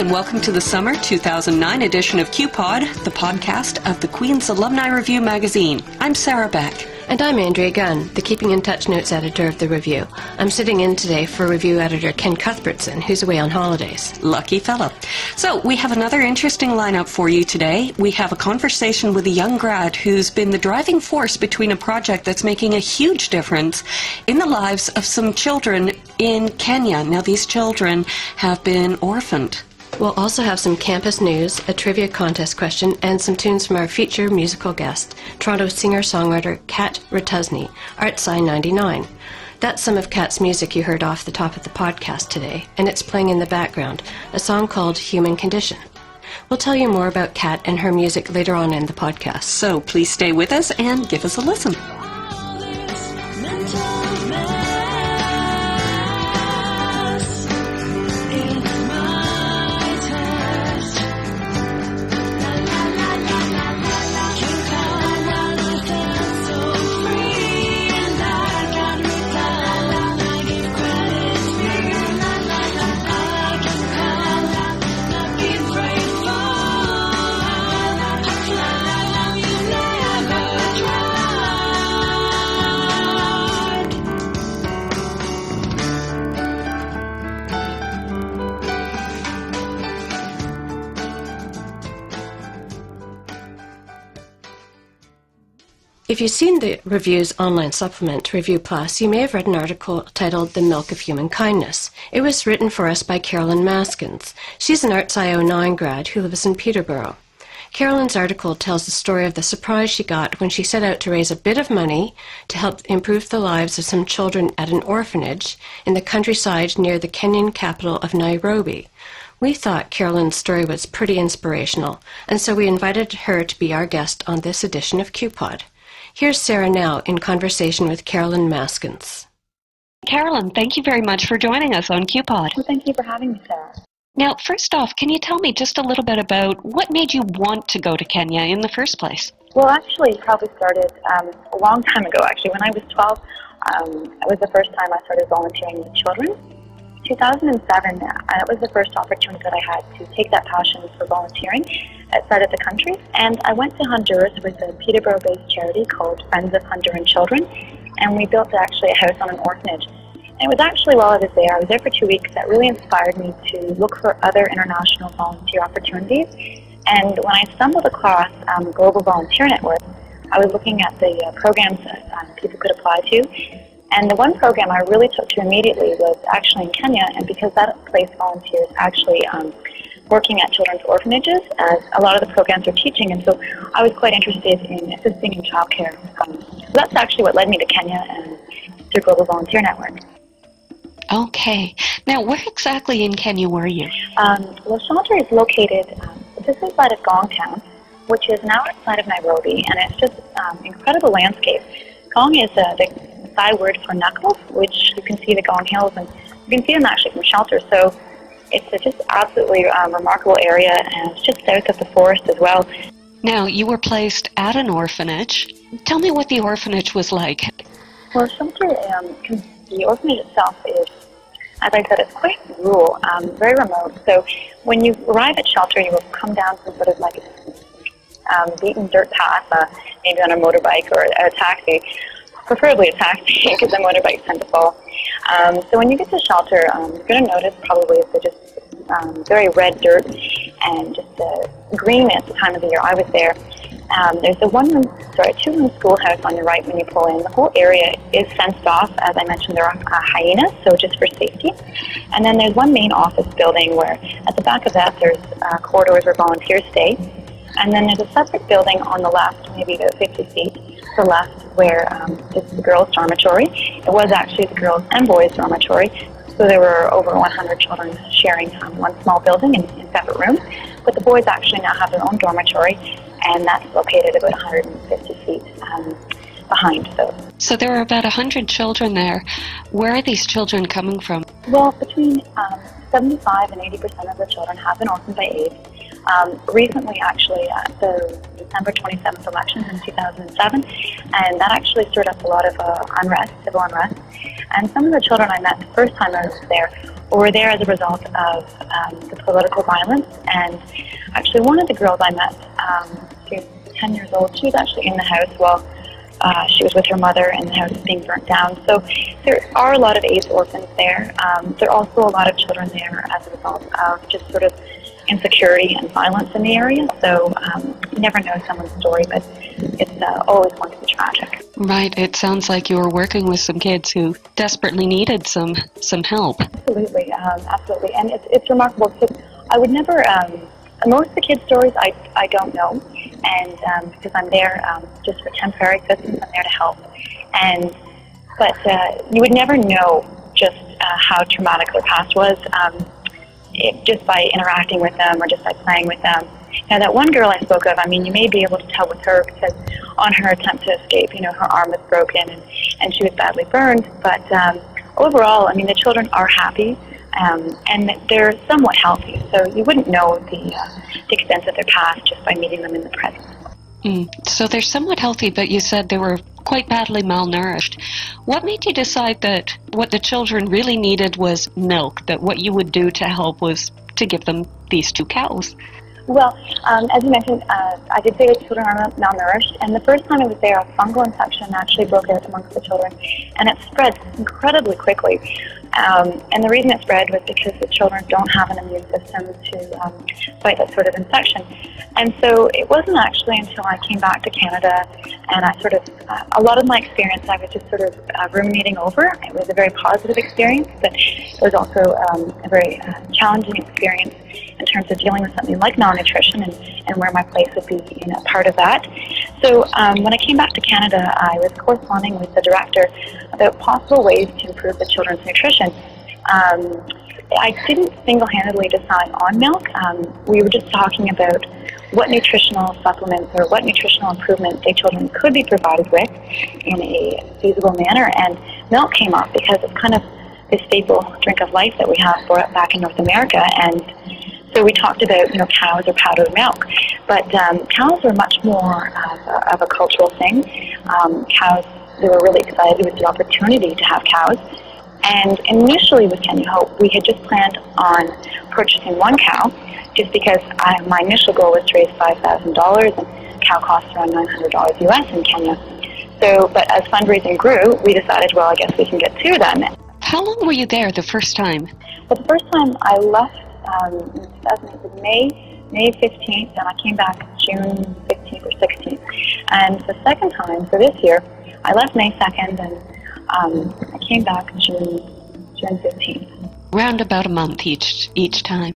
and welcome to the summer 2009 edition of QPod, the podcast of the Queen's Alumni Review magazine. I'm Sarah Beck. And I'm Andrea Gunn, the Keeping in Touch Notes editor of the Review. I'm sitting in today for Review editor Ken Cuthbertson, who's away on holidays. Lucky fellow. So we have another interesting lineup for you today. We have a conversation with a young grad who's been the driving force between a project that's making a huge difference in the lives of some children in Kenya. Now, these children have been orphaned. We'll also have some campus news, a trivia contest question, and some tunes from our feature musical guest, Toronto singer-songwriter Kat Ritusny, Art Sign 99. That's some of Kat's music you heard off the top of the podcast today, and it's playing in the background, a song called Human Condition. We'll tell you more about Kat and her music later on in the podcast. So please stay with us and give us a listen. If you've seen the Review's online supplement, Review Plus, you may have read an article titled The Milk of Human Kindness. It was written for us by Carolyn Maskens. She's an Arts.io 9 grad who lives in Peterborough. Carolyn's article tells the story of the surprise she got when she set out to raise a bit of money to help improve the lives of some children at an orphanage in the countryside near the Kenyan capital of Nairobi. We thought Carolyn's story was pretty inspirational, and so we invited her to be our guest on this edition of QPod. Here's Sarah now in conversation with Carolyn Maskens. Carolyn, thank you very much for joining us on QPod. Well, thank you for having me, Sarah. Now, first off, can you tell me just a little bit about what made you want to go to Kenya in the first place? Well, actually, it probably started a long time ago, actually. When I was 12, it was the first time I started volunteering with children. 2007, it was the first opportunity that I had to take that passion for volunteering outside of the country. And I went to Honduras with a Peterborough-based charity called Friends of Honduran Children, and we built actually a house on an orphanage. And it was actually while I was there for 2 weeks, that really inspired me to look for other international volunteer opportunities. And when I stumbled across Global Volunteer Network, I was looking at the programs that people could apply to. And the one program I really took to immediately was actually in Kenya, and because that place volunteers actually working at children's orphanages, as a lot of the programs are teaching, and so I was quite interested in assisting in childcare. So that's actually what led me to Kenya and through Global Volunteer Network. Okay. Now, where exactly in Kenya were you? Well, Shelter is located just outside of Ngong town, which is now outside of Nairobi, and it's just incredible landscape. Ngong is the Thai word for knuckles, which you can see the Ngong Hills, and you can see them actually from Shelter. So it's a just absolutely remarkable area, and it's just south of the forest as well. Now, you were placed at an orphanage. Tell me what the orphanage was like. Well, Shelter, the orphanage itself is, as I said, it's quite rural, very remote. So when you arrive at Shelter, you will come down some sort of like beaten dirt path, maybe on a motorbike or a taxi. Preferably a taxi, because the motorbikes tend to fall. So when you get to Shelter, you're going to notice probably the just very red dirt and just the green at the time of the year I was there. There's a two-room schoolhouse on your right when you pull in. The whole area is fenced off. As I mentioned, there are hyenas, so just for safety. And then there's one main office building where at the back of that there's corridors where volunteers stay. And then there's a separate building on the left, maybe about 50 feet to the left, where it's the girls' dormitory. It was actually the girls' and boys' dormitory, so there were over 100 children sharing one small building in separate rooms. But the boys actually now have their own dormitory, and that's located about 150 feet behind those. So there were about 100 children there. Where are these children coming from? Well, between 75% and 80% of the children have been orphaned by AIDS. recently, actually, at the December 27th elections in 2007, and that actually stirred up a lot of unrest, civil unrest. And some of the children I met the first time I was there were there as a result of the political violence. And actually, one of the girls I met, she was 10 years old, she was actually in the house while she was with her mother, and the house was being burnt down. So there are a lot of AIDS orphans there. There are also a lot of children there as a result of just sort of insecurity and violence in the area. So you never know someone's story, but it's always going to be tragic. Right. It sounds like you were working with some kids who desperately needed some help. Absolutely. Absolutely. And it's remarkable because I would never, most of the kids' stories I don't know. And because I'm there just for temporary assistance, I'm there to help. And But you would never know just how traumatic their past was. Just by interacting with them or just by playing with them. Now that one girl I spoke of, I mean, you may be able to tell with her because on her attempt to escape, you know, her arm was broken and she was badly burned. But overall, I mean, the children are happy and they're somewhat healthy. So you wouldn't know the extent of their past just by meeting them in the present. So they're somewhat healthy, but you said they were quite badly malnourished. What made you decide that what the children really needed was milk, that what you would do to help was to give them these two cows? Well, as you mentioned, I did say the children are malnourished, and the first time I was there, a fungal infection actually broke out amongst the children, and it spread incredibly quickly. And the reason it spread was because the children don't have an immune system to fight that sort of infection. And so it wasn't actually until I came back to Canada, and I sort of, a lot of my experience I was just sort of ruminating over. It was a very positive experience, but it was also a very challenging experience in terms of dealing with something like malnutrition and where my place would be, you know, part of that. So when I came back to Canada, I was corresponding with the director about possible ways to improve the children's nutrition. I didn't single-handedly decide on milk. We were just talking about what nutritional supplements or what nutritional improvements the children could be provided with in a feasible manner, and milk came up because it's kind of the staple drink of life that we have for it back in North America. And so we talked about, you know, cows or powdered milk, but cows were much more of a cultural thing. Cows, they were really excited with the opportunity to have cows. And initially with Ken Hope, we had just planned on purchasing one cow, just because my initial goal was to raise $5,000, and cow costs around $900 US in Kenya. So, but as fundraising grew, we decided, well, I guess we can get two of them. How long were you there the first time? Well, the first time I left in 2008, May 15th, and I came back June 15th or 16th. And the second time, for this year, I left May 2nd, and I came back June 15th. Around about a month each time.